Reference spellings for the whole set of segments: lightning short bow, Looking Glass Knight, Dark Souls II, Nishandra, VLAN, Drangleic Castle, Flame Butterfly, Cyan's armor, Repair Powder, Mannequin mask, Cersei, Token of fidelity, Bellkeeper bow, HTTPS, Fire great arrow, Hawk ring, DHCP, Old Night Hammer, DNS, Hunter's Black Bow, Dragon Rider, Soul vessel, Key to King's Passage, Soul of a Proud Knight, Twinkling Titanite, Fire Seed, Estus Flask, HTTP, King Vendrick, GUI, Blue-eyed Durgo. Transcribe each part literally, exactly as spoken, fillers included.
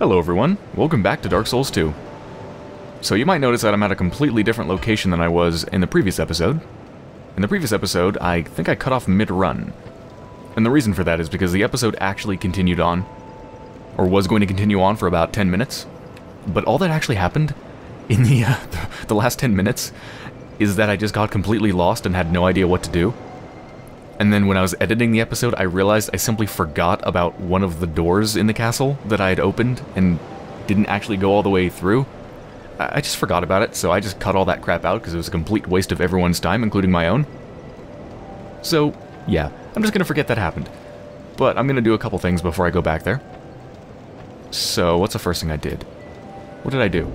Hello everyone, welcome back to Dark Souls two. So you might notice that I'm at a completely different location than I was in the previous episode. In the previous episode, I think I cut off mid-run. And the reason for that is because the episode actually continued on, or was going to continue on for about ten minutes. But all that actually happened in the, uh, the last ten minutes is that I just got completely lost and had no idea what to do. And then when I was editing the episode, I realized I simply forgot about one of the doors in the castle that I had opened and didn't actually go all the way through. I just forgot about it, so I just cut all that crap out because it was a complete waste of everyone's time, including my own. So, yeah, I'm just going to forget that happened. But I'm going to do a couple things before I go back there. So, what's the first thing I did? What did I do?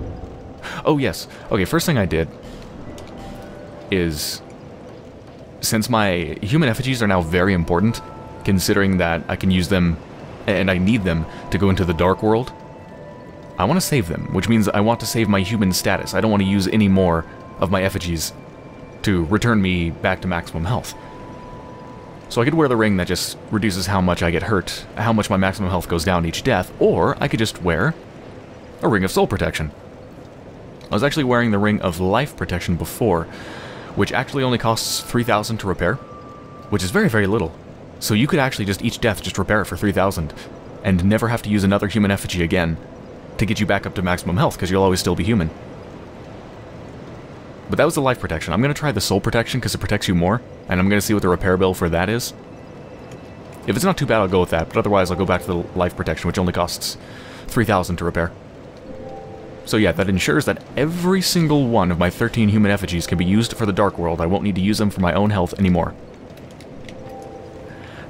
Oh, yes. Okay, first thing I did is... since my human effigies are now very important, considering that I can use them, and I need them, to go into the Dark World, I want to save them, which means I want to save my human status. I don't want to use any more of my effigies to return me back to maximum health. So I could wear the ring that just reduces how much I get hurt, how much my maximum health goes down each death, or I could just wear a ring of soul protection. I was actually wearing the ring of life protection before, which actually only costs three thousand to repair, which is very, very little. So you could actually just each death just repair it for three thousand and never have to use another human effigy again to get you back up to maximum health, because you'll always still be human. But that was the life protection. I'm going to try the soul protection because it protects you more, and I'm going to see what the repair bill for that is. If it's not too bad, I'll go with that, but otherwise I'll go back to the life protection, which only costs three thousand to repair. So yeah, that ensures that every single one of my thirteen human effigies can be used for the Dark World. I won't need to use them for my own health anymore.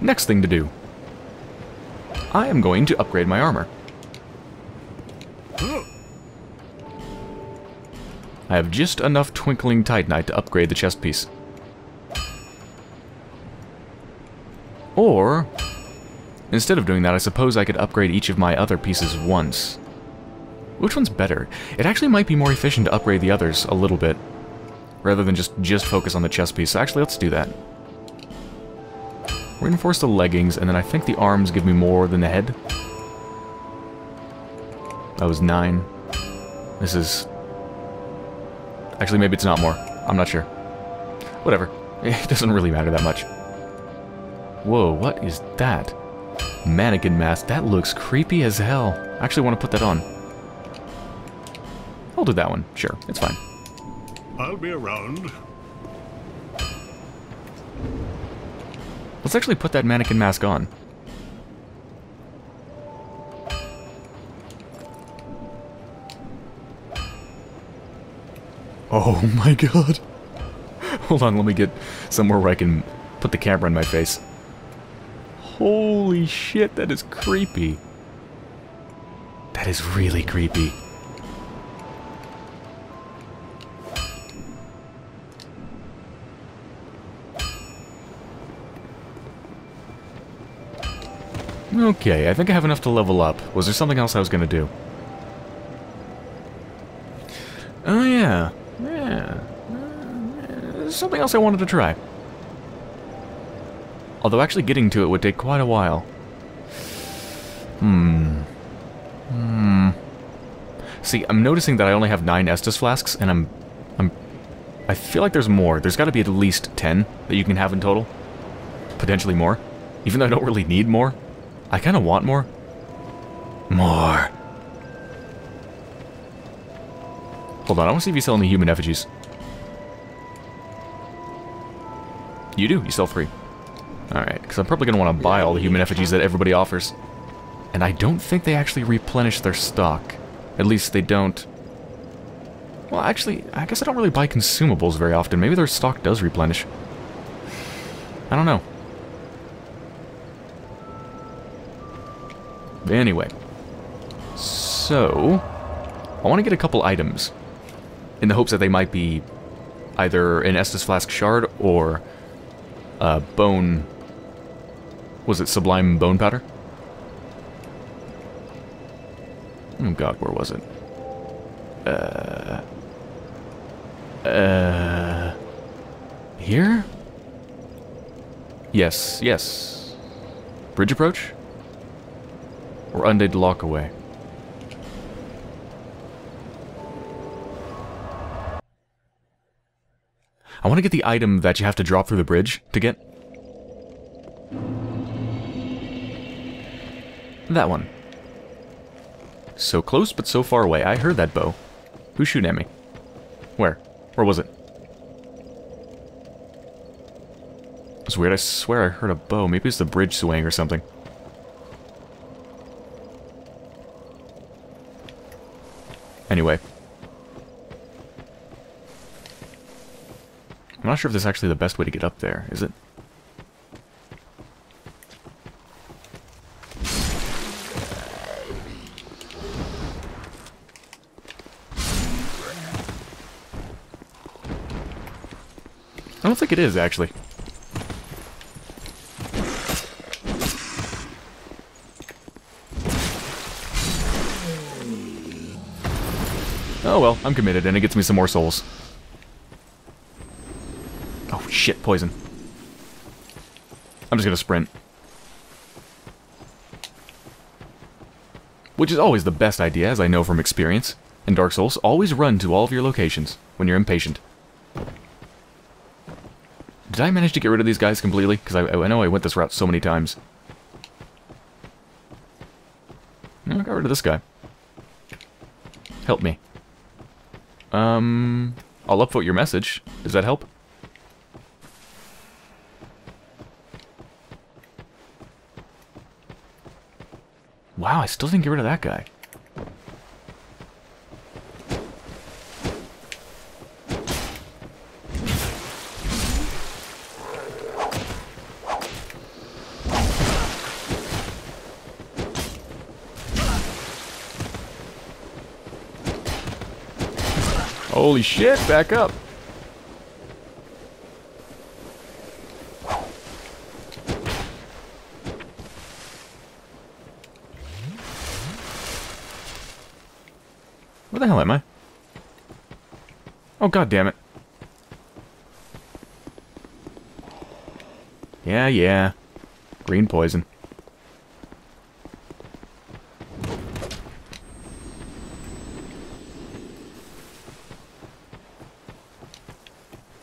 Next thing to do. I am going to upgrade my armor. I have just enough Twinkling Titanite to upgrade the chest piece. Or, instead of doing that, I suppose I could upgrade each of my other pieces once. Which one's better? It actually might be more efficient to upgrade the others a little bit, rather than just, just focus on the chest piece. So actually, let's do that. Reinforce the leggings, and then I think the arms give me more than the head. That was nine. This is... actually, maybe it's not more. I'm not sure. Whatever. It doesn't really matter that much. Whoa, what is that? Mannequin mask. That looks creepy as hell. I actually want to put that on. I'll do that one. Sure, it's fine. I'll be around. Let's actually put that mannequin mask on. Oh my god. Hold on, let me get somewhere where I can put the camera in my face. Holy shit, that is creepy. That is really creepy. Okay, I think I have enough to level up. Was there something else I was going to do? Oh yeah. Yeah. There's something else I wanted to try. Although actually getting to it would take quite a while. Hmm. Hmm. See, I'm noticing that I only have nine Estus Flasks, and I'm... I'm... I feel like there's more. There's got to be at least ten that you can have in total. Potentially more. Even though I don't really need more. I kind of want more. More. Hold on, I want to see if you sell any human effigies. You do, you sell three. Alright, because I'm probably going to want to buy all the human effigies that everybody offers. And I don't think they actually replenish their stock. At least they don't... well, actually, I guess I don't really buy consumables very often. Maybe their stock does replenish. I don't know. Anyway, so I want to get a couple items in the hopes that they might be either an Estus Flask shard or a bone, was it Sublime Bone Powder? Oh god, where was it? Uh, uh, here? Yes, yes. Bridge Approach? Or Undead Lockaway. I want to get the item that you have to drop through the bridge to get. That one. So close, but so far away. I heard that bow. Who's shooting at me? Where? Where was it? It's weird. I swear I heard a bow. Maybe it's the bridge swaying or something. Anyway. I'm not sure if this is actually the best way to get up there, is it? I don't think it is, actually. Oh well, I'm committed, and it gets me some more souls. Oh shit, poison. I'm just gonna sprint. Which is always the best idea, as I know from experience. In Dark Souls, always run to all of your locations when you're impatient. Did I manage to get rid of these guys completely? Because I, I know I went this route so many times. I got rid of this guy. Help me. Um, I'll upvote your message. Does that help? Wow, I still didn't get rid of that guy. Holy shit, back up! Where the hell am I? Oh, god damn it. Yeah, yeah. Green poison.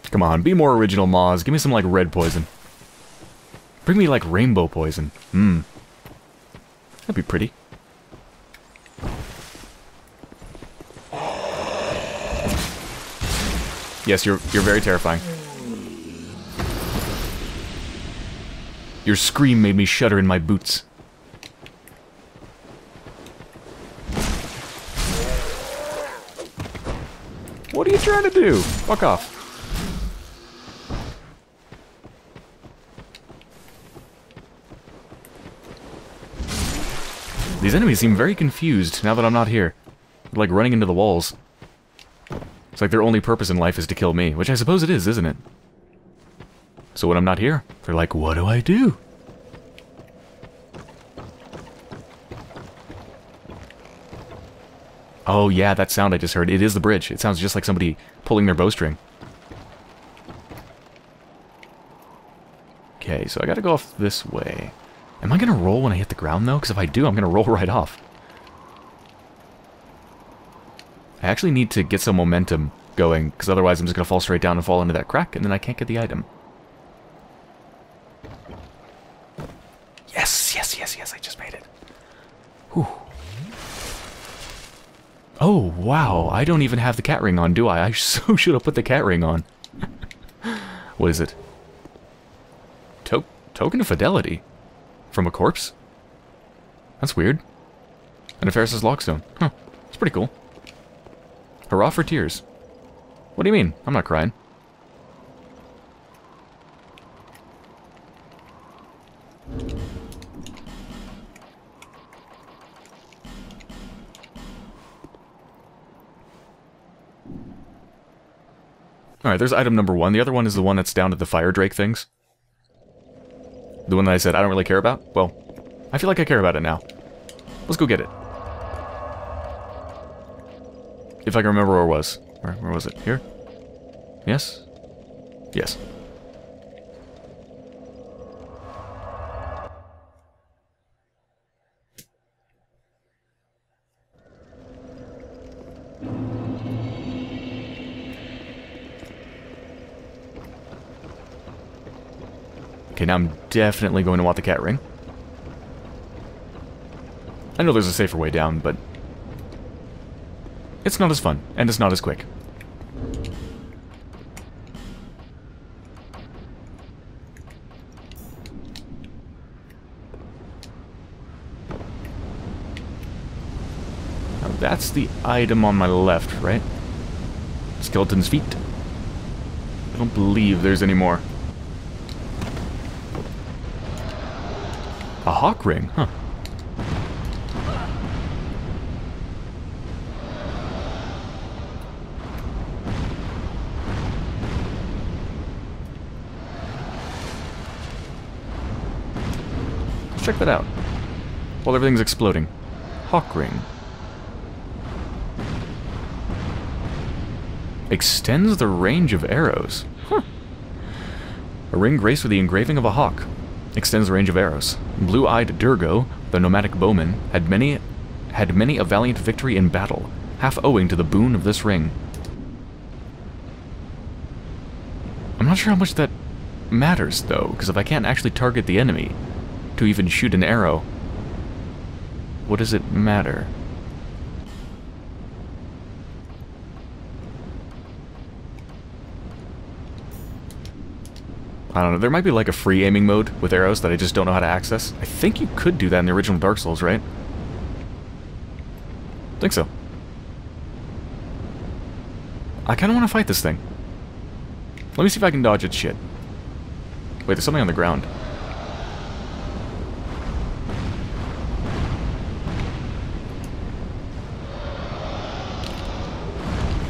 Come on, be more original, Moz. Give me some, like, red poison. Bring me, like, rainbow poison. Mmm. That'd be pretty. Yes, you're, you're very terrifying. Your scream made me shudder in my boots. What are you trying to do? Fuck off. These enemies seem very confused now that I'm not here. They're like running into the walls. It's like their only purpose in life is to kill me, which I suppose it is, isn't it? So when I'm not here, they're like, what do I do? Oh yeah, that sound I just heard. It is the bridge. It sounds just like somebody pulling their bowstring. Okay, so I gotta go off this way. Am I gonna roll when I hit the ground, though? Because if I do, I'm gonna roll right off. I actually need to get some momentum going, because otherwise I'm just gonna fall straight down and fall into that crack, and then I can't get the item. Yes, yes, yes, yes, I just made it. Whew. Oh, wow, I don't even have the cat ring on, do I? I so should have put the cat ring on. What is it? To- Token of fidelity? From a corpse? That's weird. And a Ferris's Lockstone. Huh. It's pretty cool. Hurrah for tears. What do you mean? I'm not crying. Alright, there's item number one. The other one is the one that's down at the Fire Drake things. The one that I said I don't really care about? Well, I feel like I care about it now. Let's go get it. If I can remember where it was. Where, where was it? Here? Yes? Yes. Okay, now I'm definitely going to want the cat ring. I know there's a safer way down, but it's not as fun, and it's not as quick. Now that's the item on my left, right? Skeleton's feet. I don't believe there's any more. A hawk ring, huh? Let's check that out. While everything's exploding. Hawk ring. Extends the range of arrows. Huh. A ring graced with the engraving of a hawk. Extends the range of arrows. Blue-eyed Durgo, the nomadic bowman, had many had many a valiant victory in battle, half owing to the boon of this ring. I'm not sure how much that matters, though, because if I can't actually target the enemy to even shoot an arrow, what does it matter? I don't know, there might be like a free aiming mode with arrows that I just don't know how to access. I think you could do that in the original Dark Souls, right? I think so. I kind of want to fight this thing. Let me see if I can dodge its shit. Wait, there's something on the ground.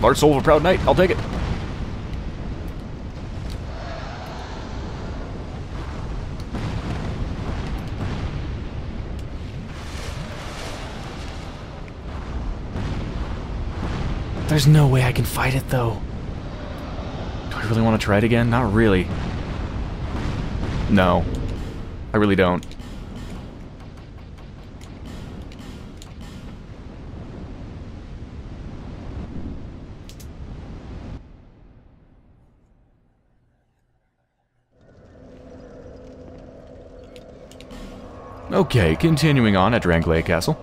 Large Soul of a Proud Knight, I'll take it. There's no way I can fight it, though. Do I really want to try it again? Not really. No. I really don't. Okay, continuing on at Drangleic Castle.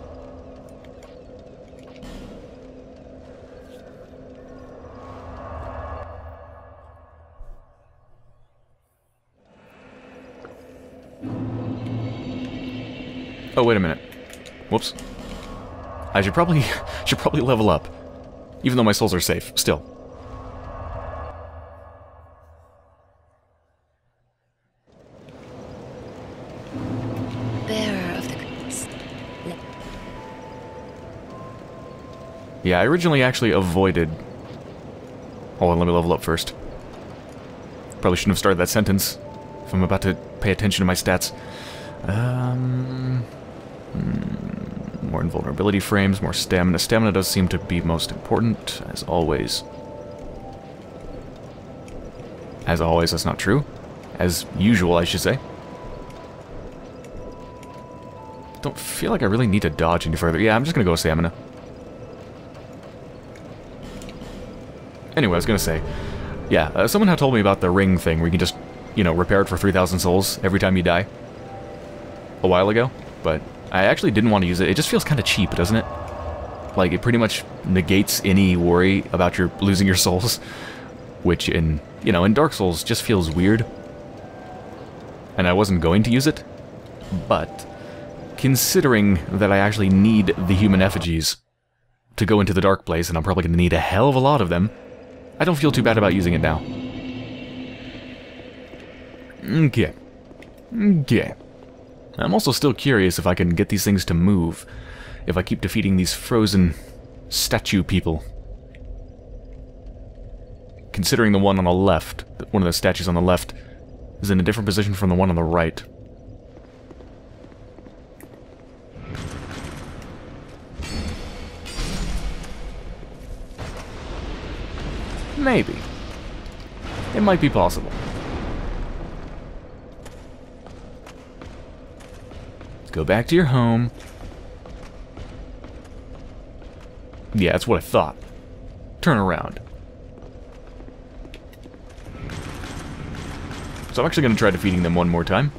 Oh, wait a minute. Whoops. I should probably should probably level up. Even though my souls are safe, still. Bearer of the goodness. Yeah, I originally actually avoided... Hold on, let me level up first. Probably shouldn't have started that sentence, if I'm about to pay attention to my stats. Um... More invulnerability frames, more stamina. Stamina does seem to be most important, as always. As always, that's not true. As usual, I should say. Don't feel like I really need to dodge any further. Yeah, I'm just gonna go with stamina. Anyway, I was gonna say, yeah, uh, someone had told me about the ring thing where you can just, you know, repair it for three thousand souls every time you die. A while ago, but I actually didn't want to use it. It just feels kind of cheap, doesn't it? Like, it pretty much negates any worry about your losing your souls, which in, you know, in Dark Souls just feels weird. And I wasn't going to use it, but considering that I actually need the human effigies to go into the dark place, and I'm probably going to need a hell of a lot of them, I don't feel too bad about using it now. Okay. Okay. I'm also still curious if I can get these things to move, if I keep defeating these frozen statue people. Considering the one on the left, one of the statues on the left, is in a different position from the one on the right. Maybe. It might be possible. Go back to your home. Yeah, that's what I thought. Turn around. So I'm actually going to try defeating them one more time.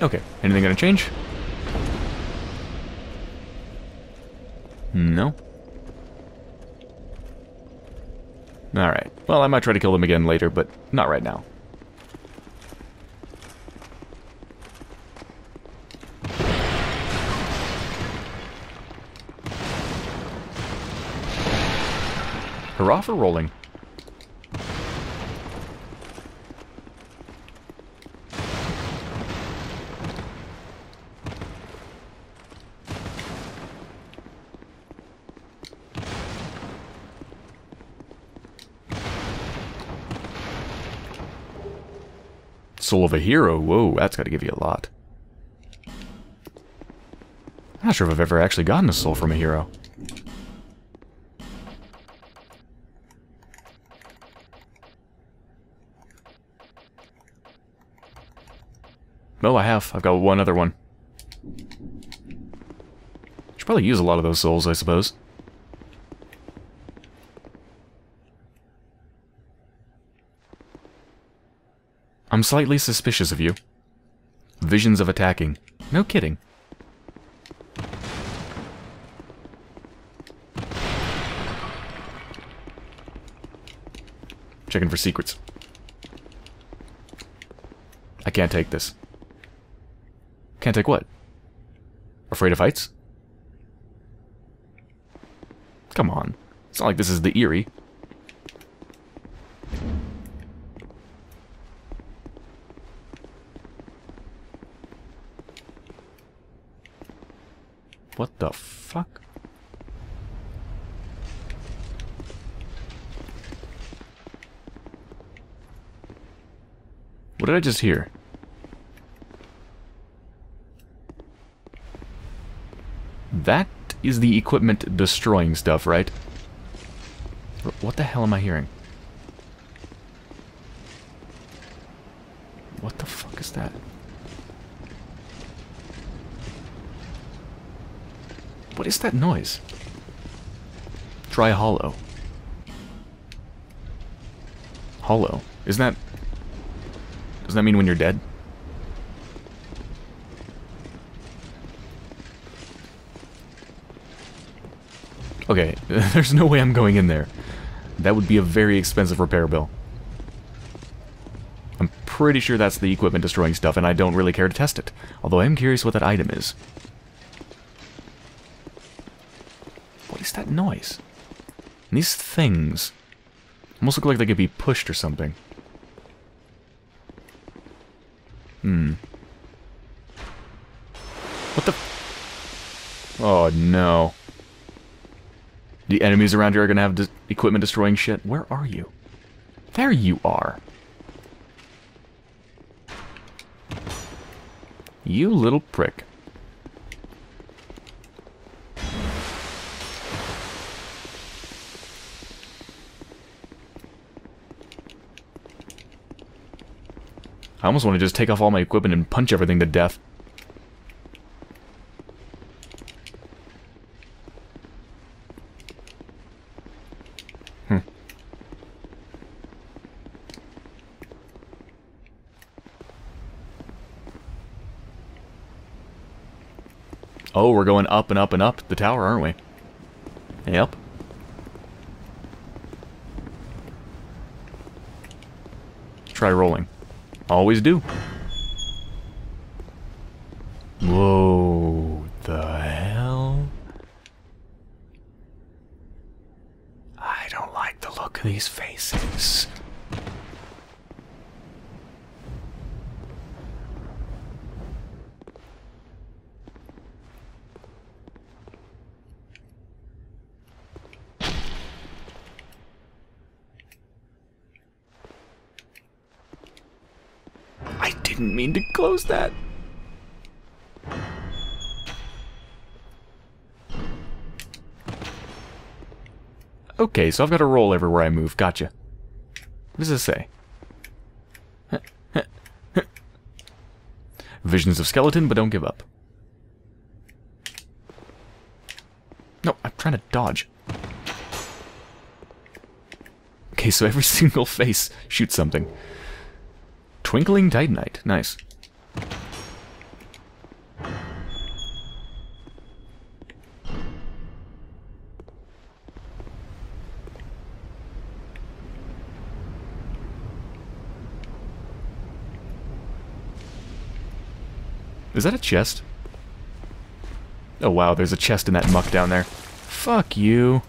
Okay, anything gonna change? No. Alright, well I might try to kill them again later, but not right now. Hurrah for rolling. Soul of a hero, whoa, that's gotta give you a lot. I'm not sure if I've ever actually gotten a soul from a hero. No, I have. I've got one other one. Should probably use a lot of those souls, I suppose. I'm slightly suspicious of you. Visions of attacking. No kidding. Checking for secrets. I can't take this. Can't take what? Afraid of heights? Come on. It's not like this is the Eerie. What the fuck? What did I just hear? That is the equipment destroying stuff, right? What the hell am I hearing? What the fuck is that? What is that noise? Try hollow. Hollow. Isn't that... Doesn't that mean when you're dead? Okay, there's no way I'm going in there. That would be a very expensive repair bill. I'm pretty sure that's the equipment destroying stuff, and I don't really care to test it. Although I am curious what that item is. That noise. And these things almost look like they could be pushed or something. Hmm. What the? Oh no. The enemies around here are gonna have de- equipment destroying shit. Where are you? There you are. You little prick. I almost want to just take off all my equipment and punch everything to death. Hmm. Oh, we're going up and up and up the tower, aren't we? Yep. Try rolling. Always do. Whoa, the hell? I don't like the look of these faces. Didn't mean to close that. Okay, so I've got to roll everywhere I move. Gotcha. What does this say? Visions of skeleton, but don't give up. No, I'm trying to dodge. Okay, so every single face shoots something. Twinkling Titanite. Nice. Is that a chest? Oh wow, there's a chest in that muck down there. Fuck you.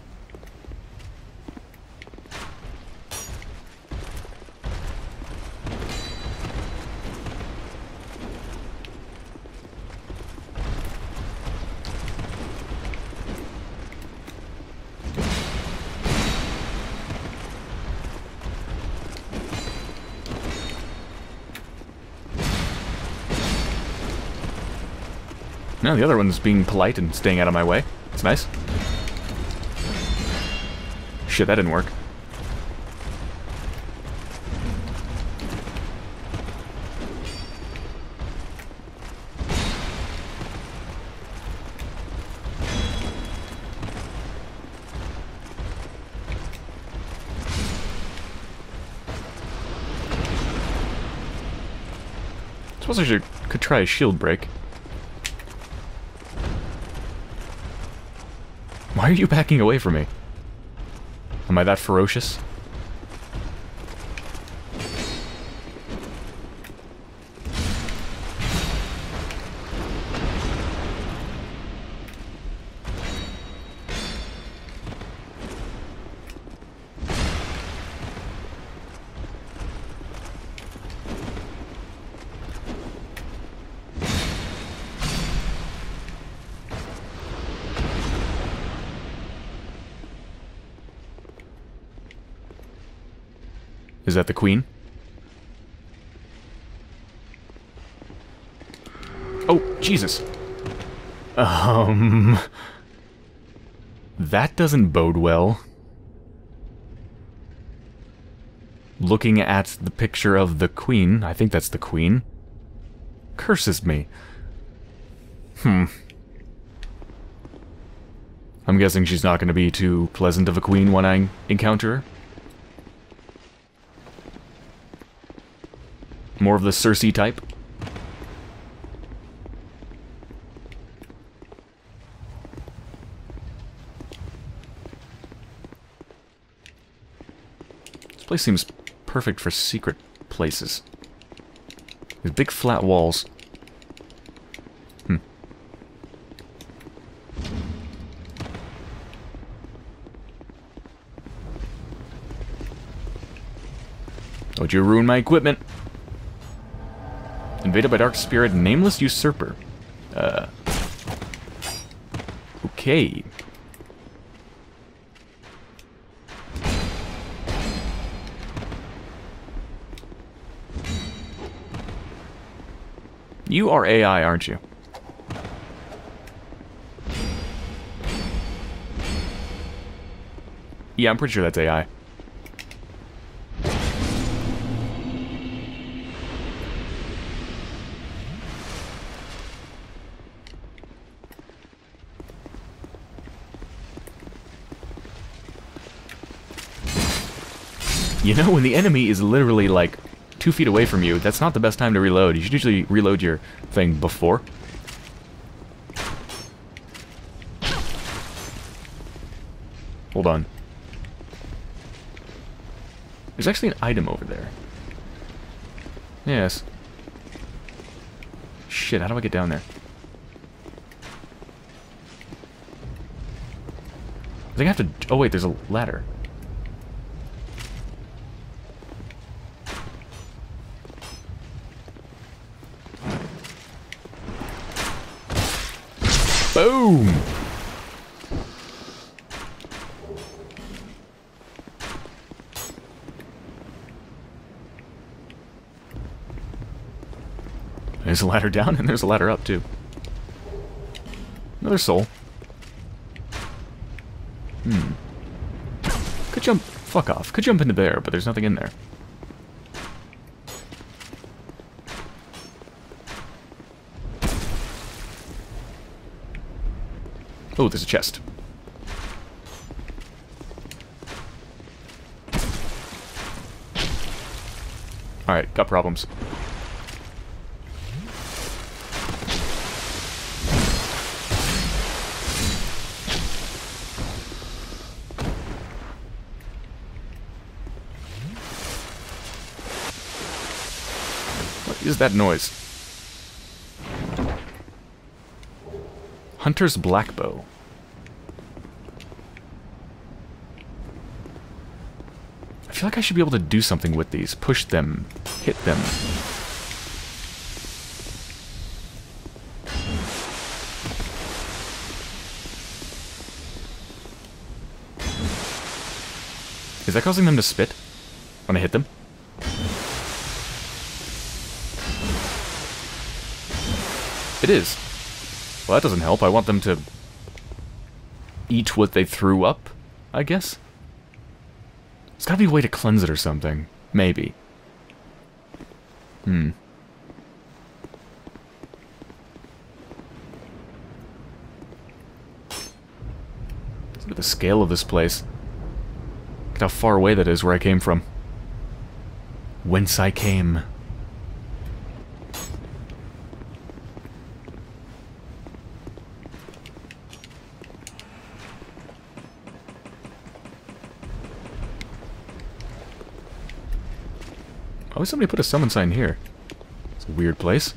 No, the other one's being polite and staying out of my way. It's nice. Shit, that didn't work. I suppose I should, could try a shield break. Why are you backing away from me? Am I that ferocious? Is that the queen? Oh, Jesus. Um... That doesn't bode well. Looking at the picture of the queen, I think that's the queen, curses me. Hmm. I'm guessing she's not going to be too pleasant of a queen when I encounter her. More of the Cersei type. This place seems perfect for secret places. These big flat walls. Hmm. Don't you ruin my equipment? Invaded by dark spirit, nameless usurper. Uh. Okay. You are A I, aren't you? Yeah, I'm pretty sure that's A I. You know, when the enemy is literally like two feet away from you, that's not the best time to reload. You should usually reload your thing before. Hold on. There's actually an item over there. Yes. Shit, how do I get down there? I think I have to... Oh wait, there's a ladder. Boom! There's a ladder down, and there's a ladder up, too. Another soul. Hmm. Could jump... Fuck off. Could jump into there, but there's nothing in there. Oh, there's a chest. Alright, got problems. Is that noise? Hunter's Black Bow. I feel like I should be able to do something with these. Push them. Hit them. Is that causing them to spit when I hit them? It is. Well, that doesn't help. I want them to eat what they threw up, I guess. There's gotta be a way to cleanse it or something. Maybe. Hmm. Look at the scale of this place. Look at how far away that is where I came from. Whence I came. Why would somebody put a summon sign here? It's a weird place.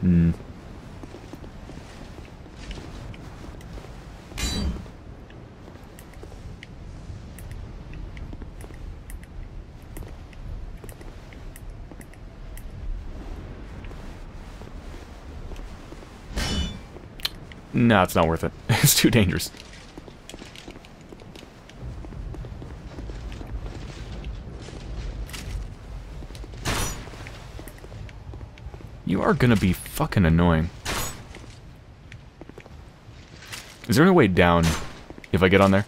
Hmm. No, it's not worth it. It's too dangerous. You are gonna be fucking annoying. Is there any way down if I get on there?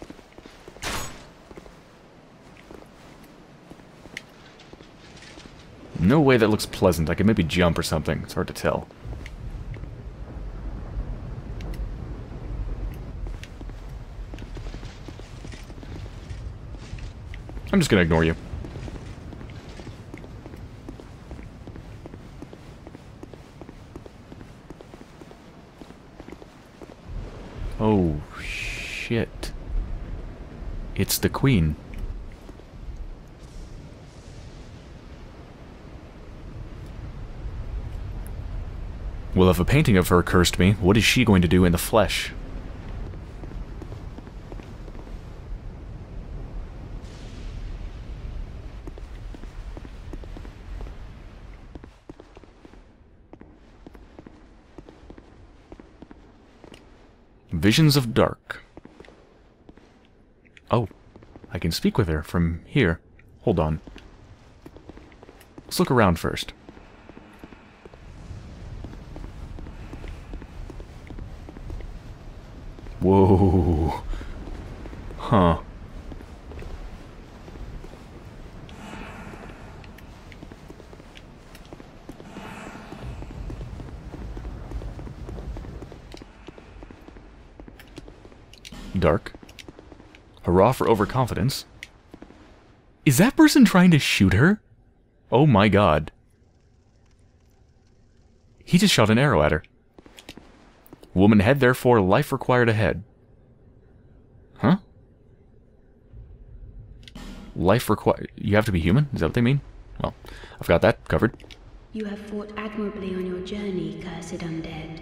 No way that looks pleasant. I could maybe jump or something. It's hard to tell. I'm just gonna ignore you. Oh, shit. It's the queen. Well, if a painting of her cursed me, what is she going to do in the flesh? Visions of Dark. Oh, I can speak with her from here. Hold on. Let's look around first. Whoa. Huh. dark. Hurrah for overconfidence. Is that person trying to shoot her? Oh my god. He just shot an arrow at her. Woman head, therefore, life required ahead. Huh? Life required... You have to be human? Is that what they mean? Well, I've got that covered. You have fought admirably on your journey, cursed undead.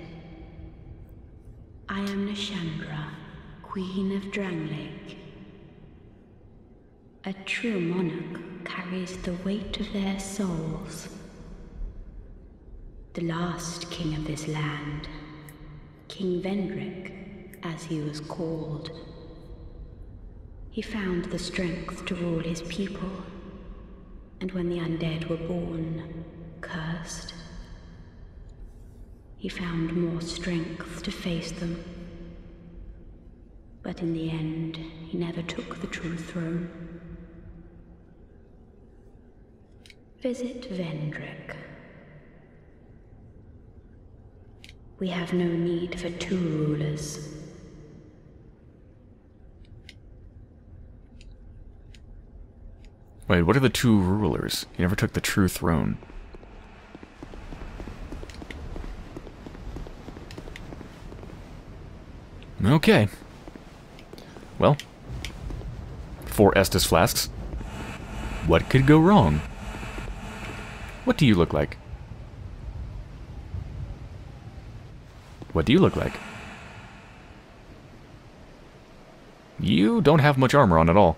I am Nishandra, Queen of Drangleic. A true monarch carries the weight of their souls. The last king of this land, King Vendrick, as he was called. He found the strength to rule his people, and when the undead were born, cursed, he found more strength to face them. But in the end, he never took the true throne. Visit Vendrick. We have no need for two rulers. Wait, what are the two rulers? He never took the true throne. Okay. Well, four Estus Flasks. What could go wrong? What do you look like? What do you look like? You don't have much armor on at all.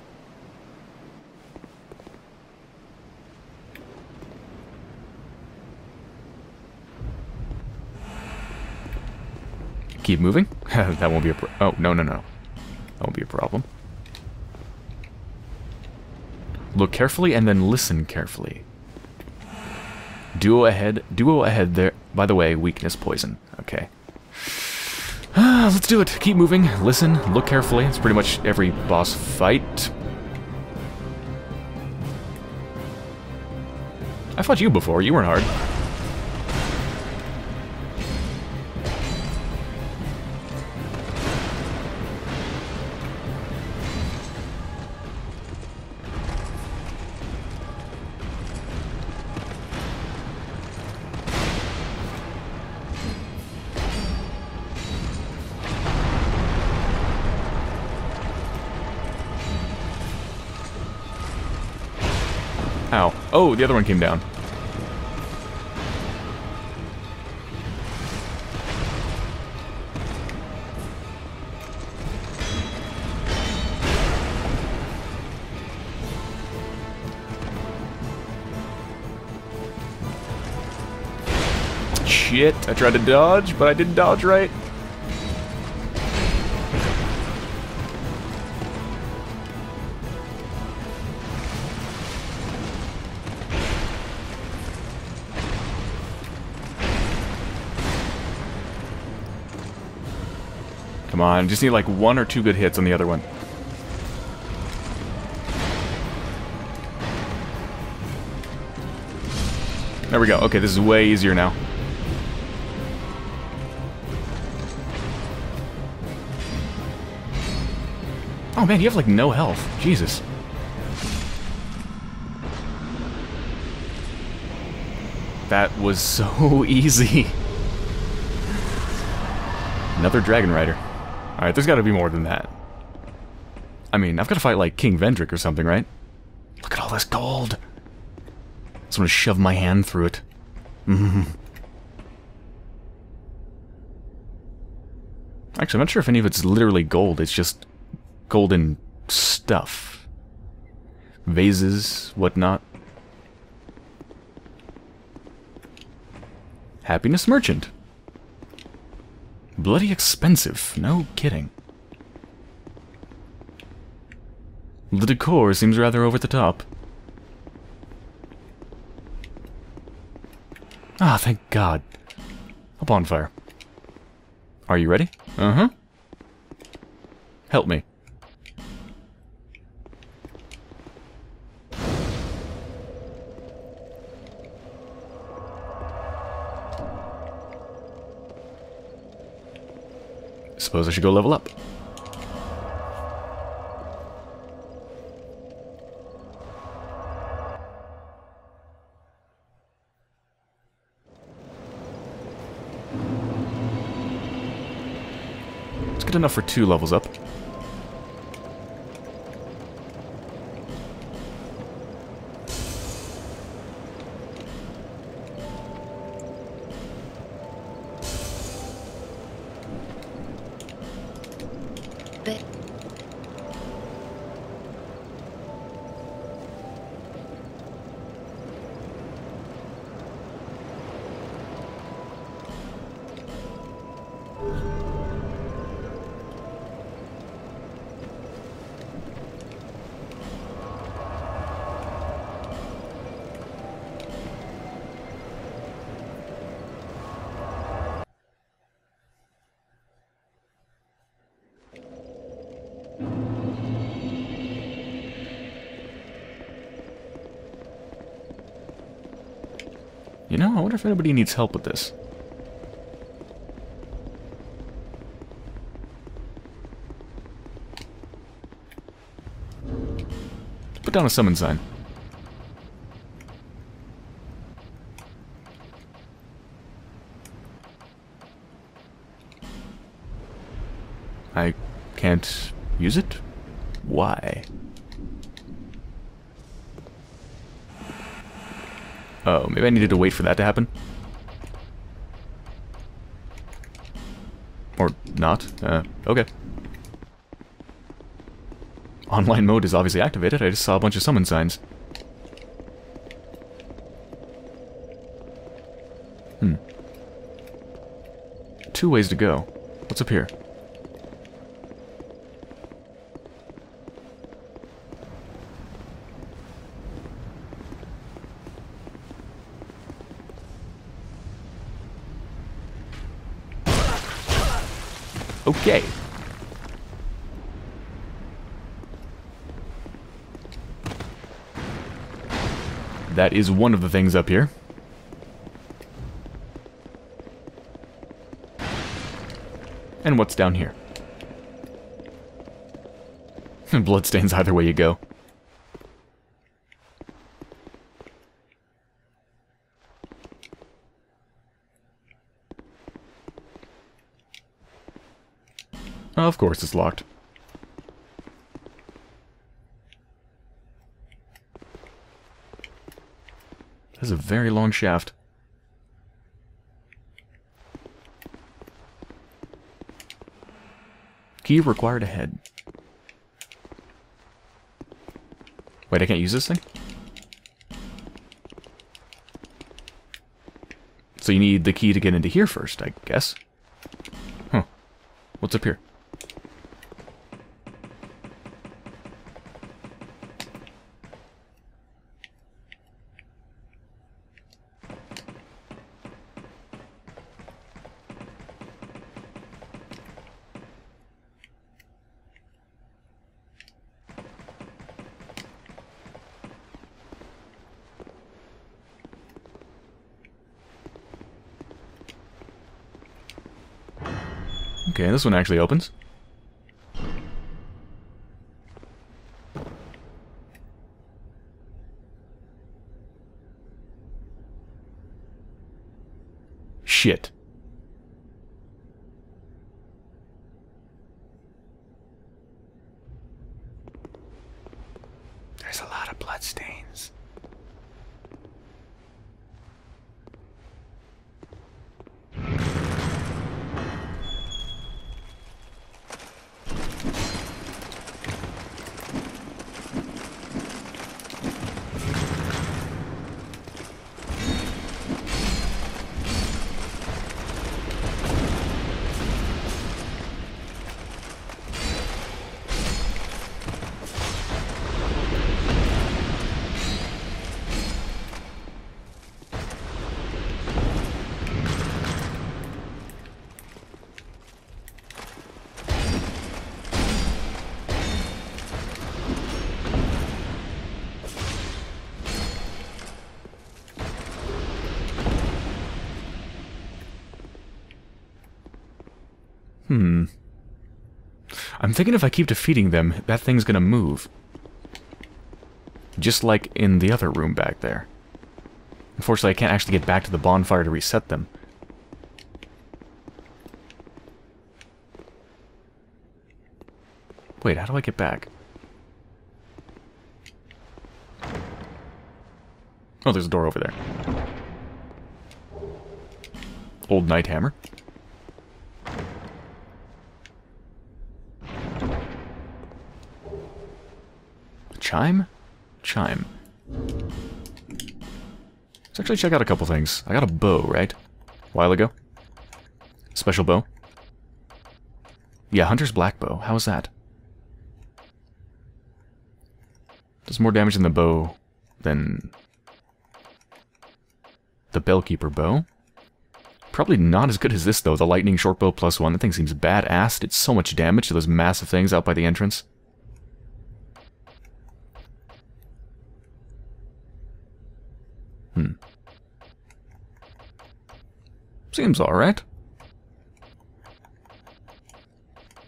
Keep moving. That won't be a pro- oh, no, no, no. That won't be a problem. Look carefully and then listen carefully. Duo ahead. Duo ahead there. By the way, weakness poison. Okay. Let's do it. Keep moving. Listen. Look carefully. It's pretty much every boss fight. I fought you before. You weren't hard. Oh, the other one came down. Shit, I tried to dodge, but I didn't dodge right. Come on, just need like one or two good hits on the other one. There we go. Okay, this is way easier now. Oh man, you have like no health. Jesus. That was so easy. Another Dragon Rider. Alright, there's gotta be more than that. I mean, I've gotta fight like King Vendrick or something, right? Look at all this gold! I just wanna shove my hand through it. Mm-hmm. Actually, I'm not sure if any of it's literally gold, it's just golden stuff. Vases, whatnot. Happiness Merchant. Bloody expensive, no kidding. The decor seems rather over the top. Ah, thank God. A bonfire. Are you ready? Uh-huh. Help me. Suppose I should go level up. just enough for two levels up. You know, I wonder if anybody needs help with this. Put down a summon sign. I can't use it? Why? Oh, maybe I needed to wait for that to happen. Or not. Uh, okay. Online mode is obviously activated. I just saw a bunch of summon signs. Hmm. Two ways to go. What's up here? Okay. That is one of the things up here. And what's down here? Bloodstains either way you go. Of course it's locked. That's a very long shaft. Key required ahead. Wait, I can't use this thing? So you need the key to get into here first, I guess. Huh. What's up here? Okay, this one actually opens. Shit. There's a lot of bloodstains. Hmm. I'm thinking if I keep defeating them, that thing's gonna move. Just like in the other room back there. Unfortunately, I can't actually get back to the bonfire to reset them. Wait, how do I get back? Oh, there's a door over there. Old Night Hammer. Chime? Chime. Let's actually check out a couple things. I got a bow, right? A while ago. Special bow. Yeah, Hunter's Black Bow. How is that? Does more damage in the bow than the Bellkeeper bow. Probably not as good as this, though. The lightning short bow plus one. That thing seems badass. It's so much damage to those massive things out by the entrance. Hmm. Seems alright.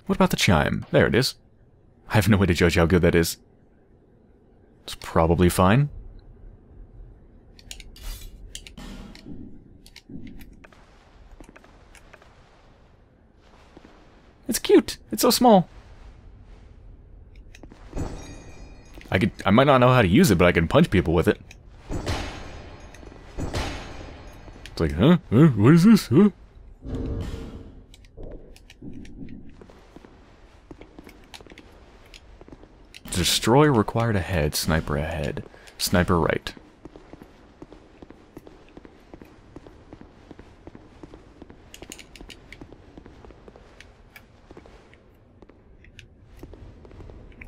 What about the chime? There it is. I have no way to judge how good that is. It's probably fine. It's cute. It's so small. I could, I might not know how to use it, but I can punch people with it. It's like, huh? Huh? What is this? Huh? Destroyer required ahead, sniper ahead, sniper right.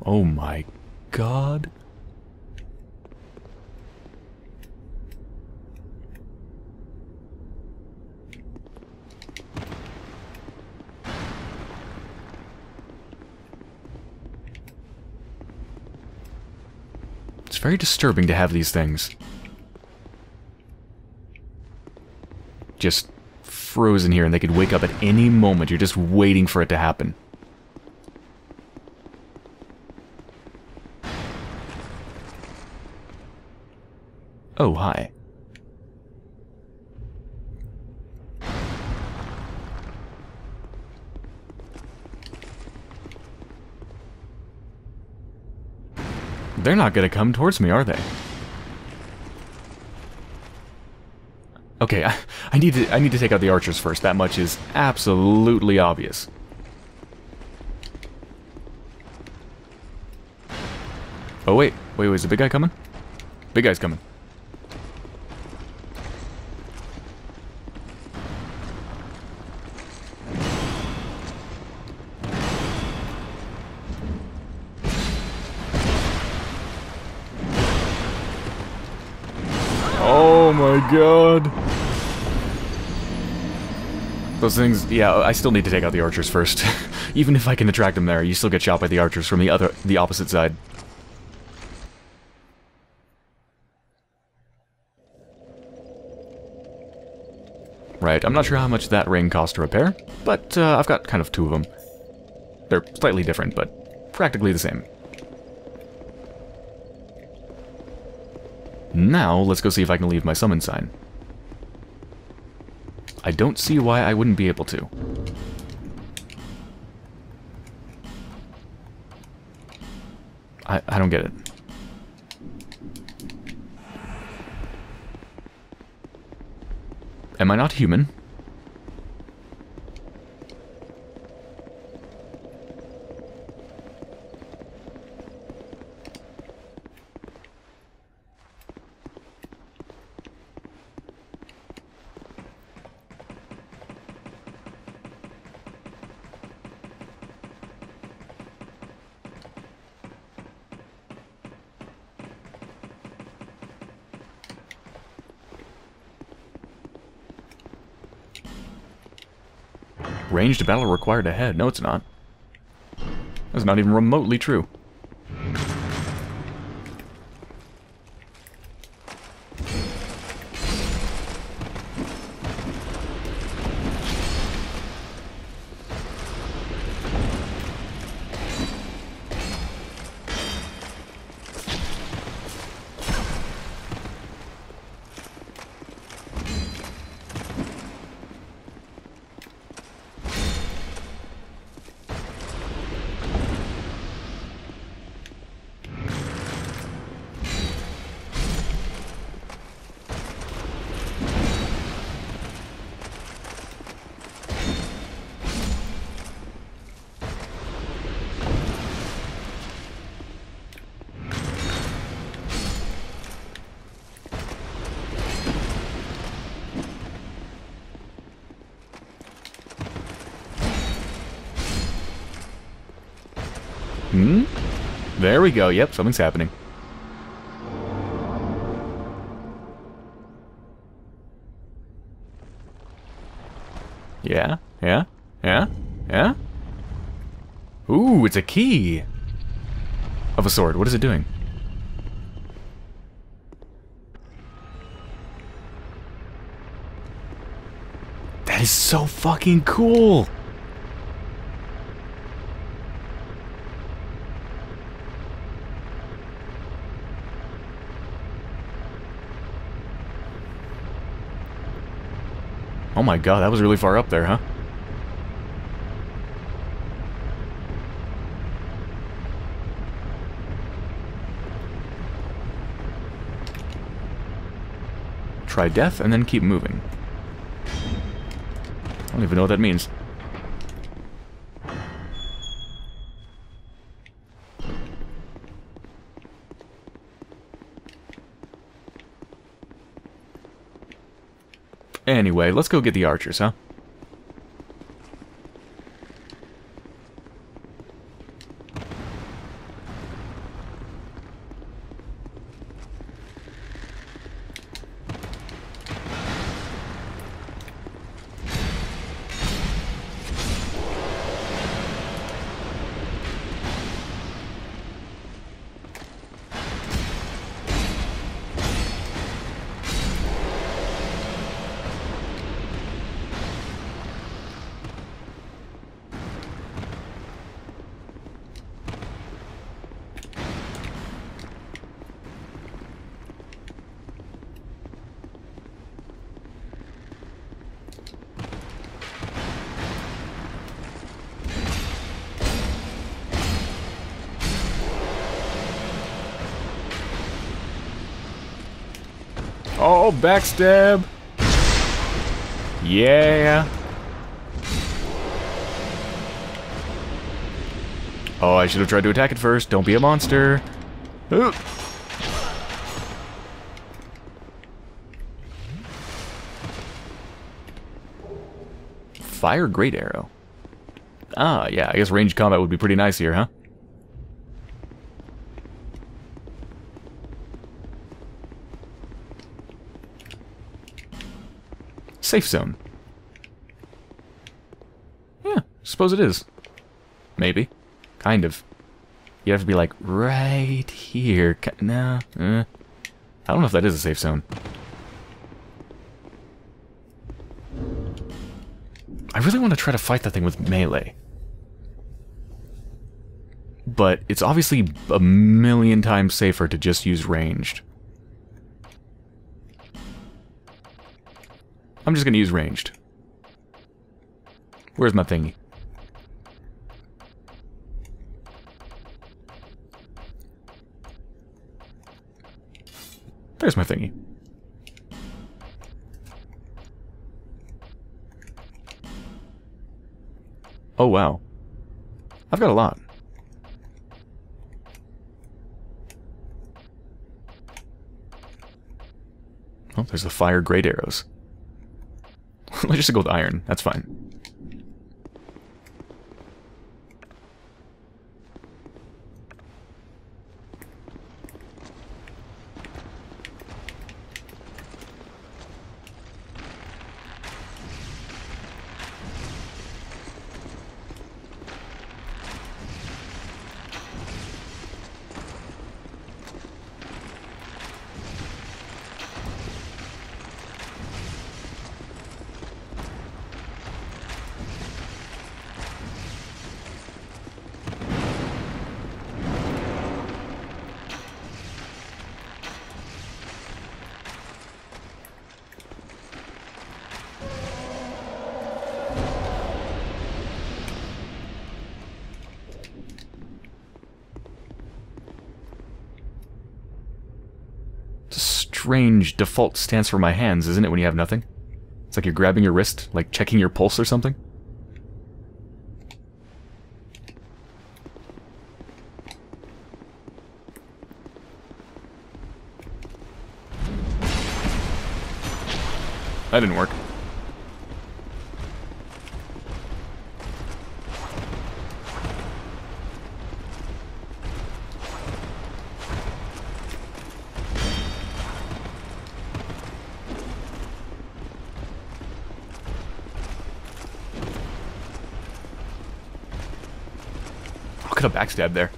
Oh my god. It's very disturbing to have these things. Just frozen here, and they could wake up at any moment. You're just waiting for it to happen. Oh, hi. They're not gonna come towards me, are they? Okay, I, I need to I need to take out the archers first. That much is absolutely obvious. Oh wait, wait, wait, is the big guy coming? Big guy's coming. God. Those things, yeah, I still need to take out the archers first. Even if I can attract them there, you still get shot by the archers from the other, the opposite side. Right, I'm not sure how much that ring cost to repair, but uh, I've got kind of two of them. They're slightly different, but practically the same. Now, let's go see if I can leave my summon sign. I don't see why I wouldn't be able to. I, I don't get it. Am I not human? Ranged battle required ahead. No, it's not. That's not even remotely true. Hmm? There we go. Yep, something's happening. Yeah, yeah, yeah, yeah. Ooh, it's a key of a sword. What is it doing? That is so fucking cool. Oh my god, that was really far up there, huh? Try death and then keep moving. I don't even know what that means. Anyway, let's go get the archers, huh? Oh, backstab! Yeah! Oh, I should have tried to attack it first. Don't be a monster. Ooh. Fire great arrow. Ah, yeah, I guess ranged combat would be pretty nice here, huh? Safe zone. Yeah, suppose it is. Maybe. Kind of. You have to be like, right here. Nah. Eh. I don't know if that is a safe zone. I really want to try to fight that thing with melee. But it's obviously a million times safer to just use ranged. I'm just gonna use ranged. Where's my thingy? There's my thingy. Oh wow. I've got a lot. Oh, there's the fire great arrows. Let's just go with iron. That's fine. Strange default stance for my hands, isn't it, when you have nothing? It's like you're grabbing your wrist, like checking your pulse or something. That didn't work. could have backstabbed there.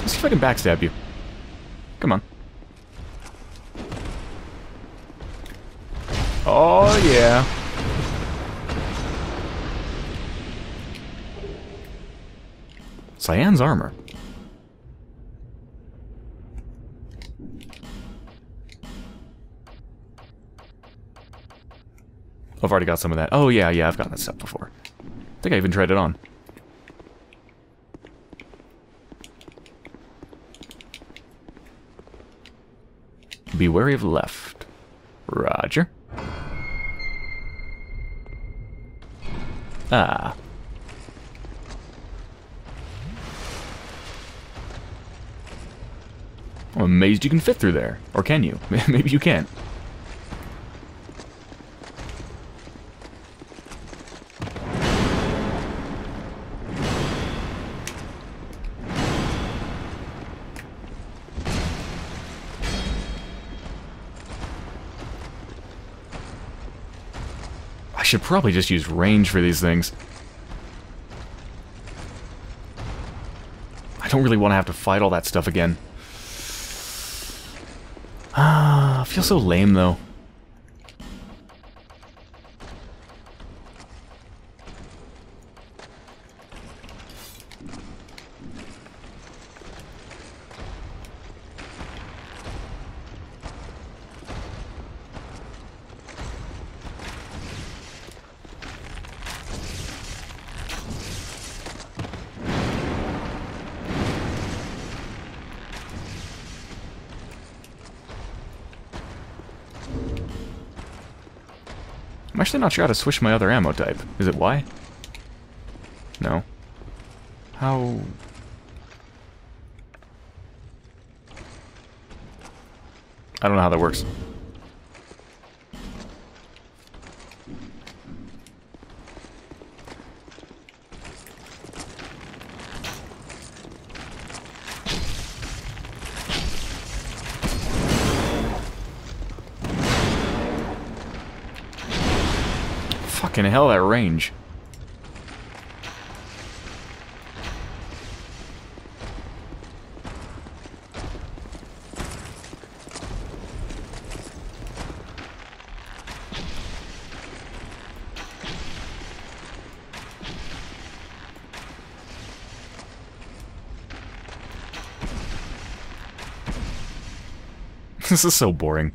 Let's see if I can backstab you. Come on. Oh, yeah. Cyan's armor. I've already got some of that. Oh, yeah, yeah, I've gotten that stuff before. I think I even tried it on. Be wary of left. Roger. Ah. I'm amazed you can fit through there. Or can you? Maybe you can't. I should probably just use range for these things. I don't really want to have to fight all that stuff again. Ah, I feel so lame though. I'm actually not sure how to switch my other ammo type. Is it Y? No. How? I don't know how that works. Fucking hell, that range. This is so boring.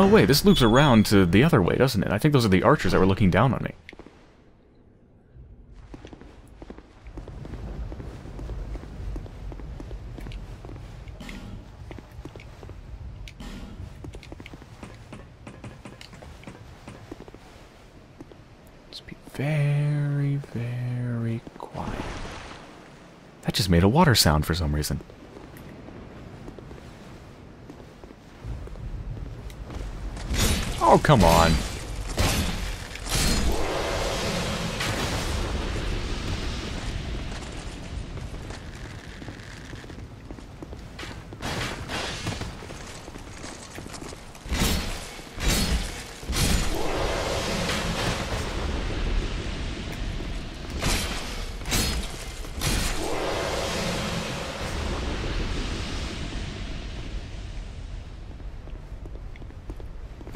Oh wait, this loops around to the other way, doesn't it? I think those are the archers that were looking down on me. Just be very, very quiet. That just made a water sound for some reason. Oh, come on.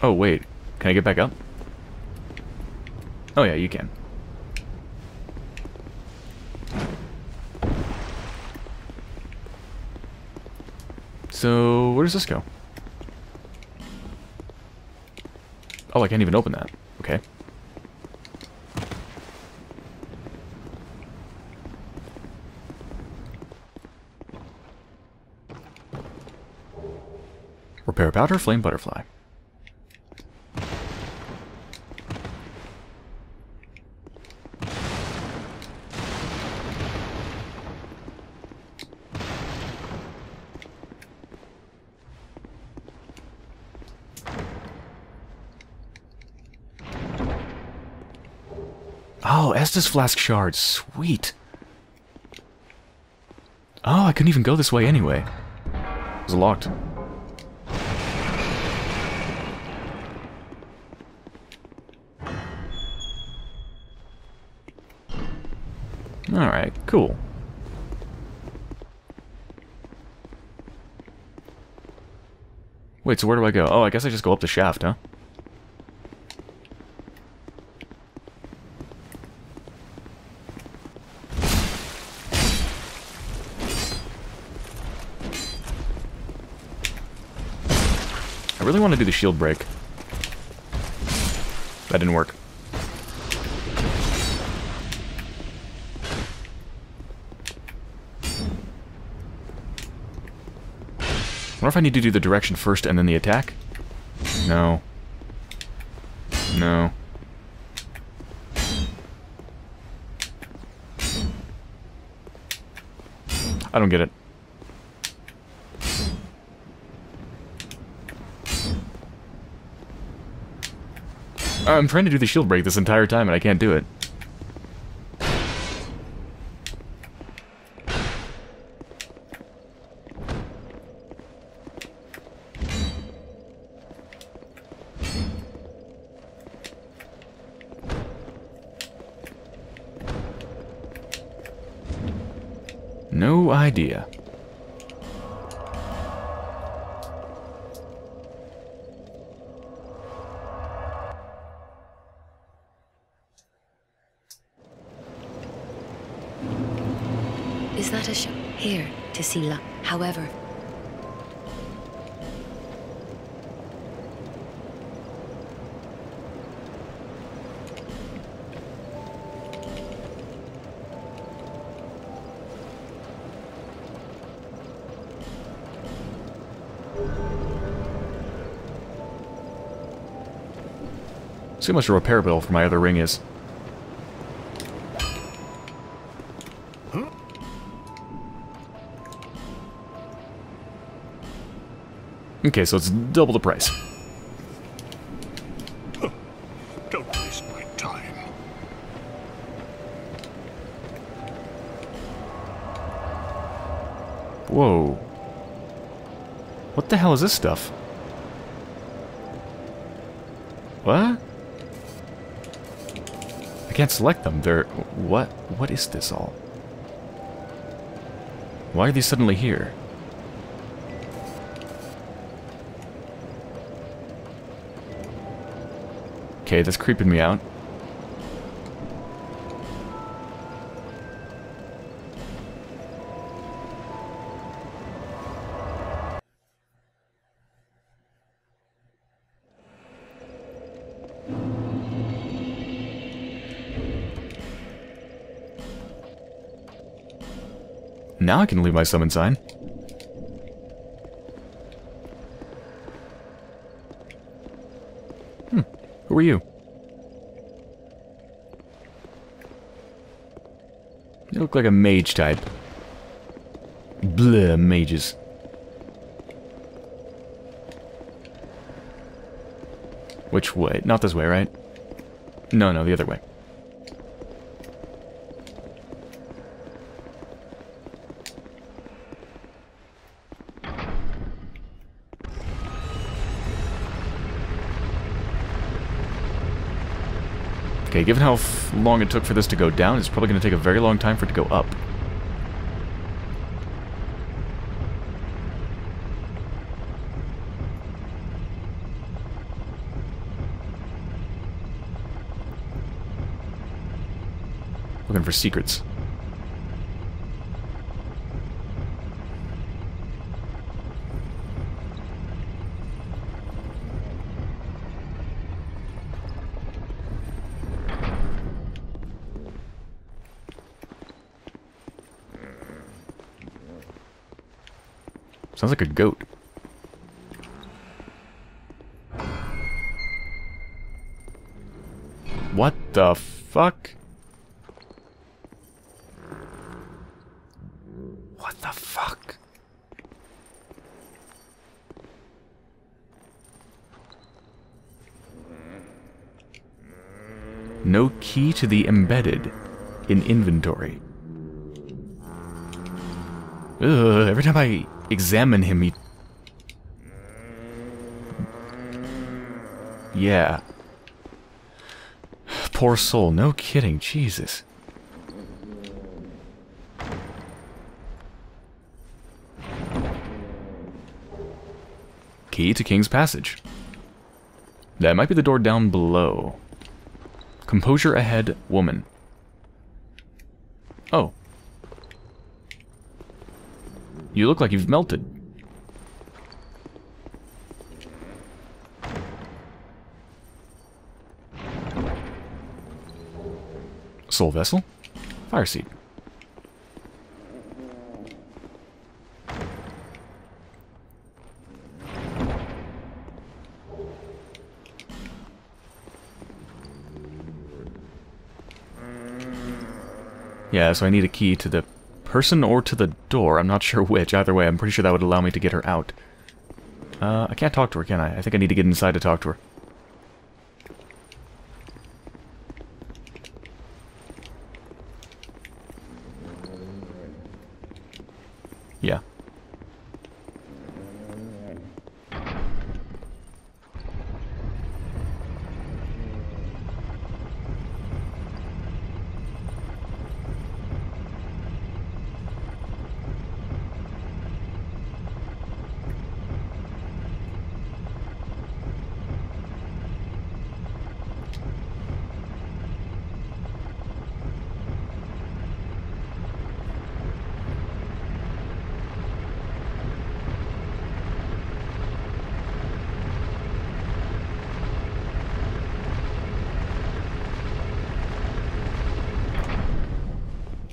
Oh, wait. Can I get back up? Oh yeah, you can. So, where does this go? Oh, I can't even open that. Okay. Repair Powder, Flame Butterfly. Oh, Estus Flask Shards. Sweet. Oh, I couldn't even go this way anyway. It was locked. Alright, cool. Wait, so where do I go? Oh, I guess I just go up the shaft, huh? I really want to do the shield break. That didn't work. I wonder if I need to do the direction first and then the attack? No. No. I don't get it. I'm trying to do the shield break this entire time and I can't do it. No idea. Here to see luck, however. See how much a repair bill for my other ring is. Okay, so it's double the price. Don't waste my time. Whoa. What the hell is this stuff? What? I can't select them. They're... What? What is this all? Why are these suddenly here? Okay, that's creeping me out. Now I can leave my summon sign. Who are you? You look like a mage type. Bleh, mages. Which way? Not this way, right? No, no, the other way. Okay, given how f long it took for this to go down, it's probably going to take a very long time for it to go up. Looking for secrets. Sounds like a goat. What the fuck? What the fuck? No key to the embedded in inventory. Ugh, every time I examine him, he... Yeah. Poor soul, no kidding, Jesus. Key to King's Passage. That might be the door down below. Composure ahead, woman. Oh. You look like you've melted. Soul vessel. Fire seed. Yeah, so I need a key to the person or to the door. I'm not sure which. Either way, I'm pretty sure that would allow me to get her out. Uh, I can't talk to her, can I? I think I need to get inside to talk to her. Yeah.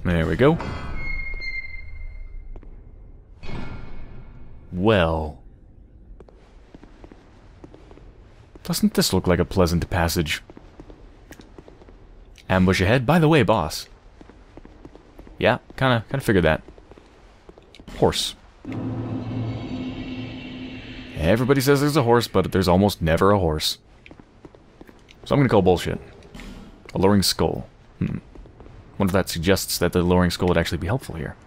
There we go. Well. Doesn't this look like a pleasant passage? Ambush ahead. By the way, boss. Yeah, kinda, kinda figured that. Horse. Everybody says there's a horse, but there's almost never a horse. So I'm gonna call bullshit. Alluring skull. Hmm. I wonder if that suggests that the lowering skull would actually be helpful here.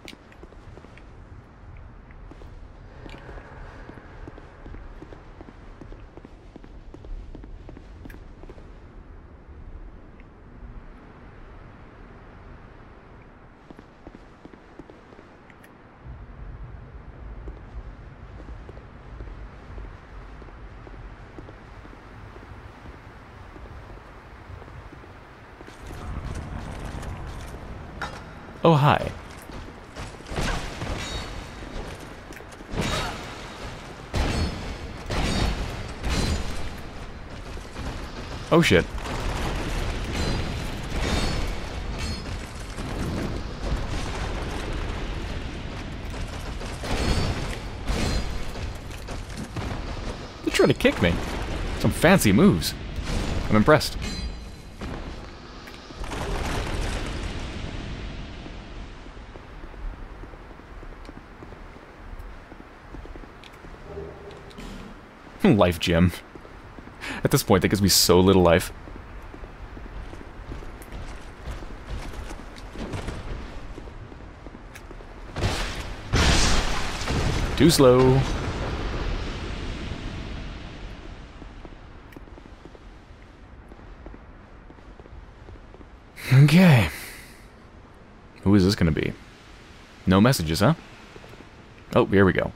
Oh, hi. Oh, shit. You trying to kick me? Some fancy moves. I'm impressed. Life gem. At this point, that gives me so little life. Too slow. Okay. Who is this gonna be? No messages, huh? Oh, here we go.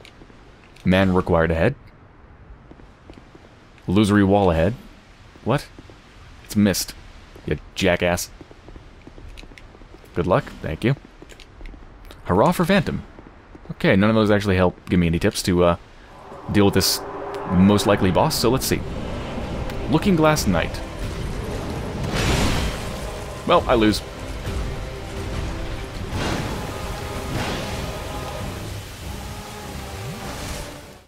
Man required ahead. Illusory wall ahead. What? It's missed. You jackass. Good luck. Thank you. Hurrah for Phantom. Okay, none of those actually help give me any tips to uh, deal with this most likely boss, so let's see. Looking Glass Knight. Well, I lose.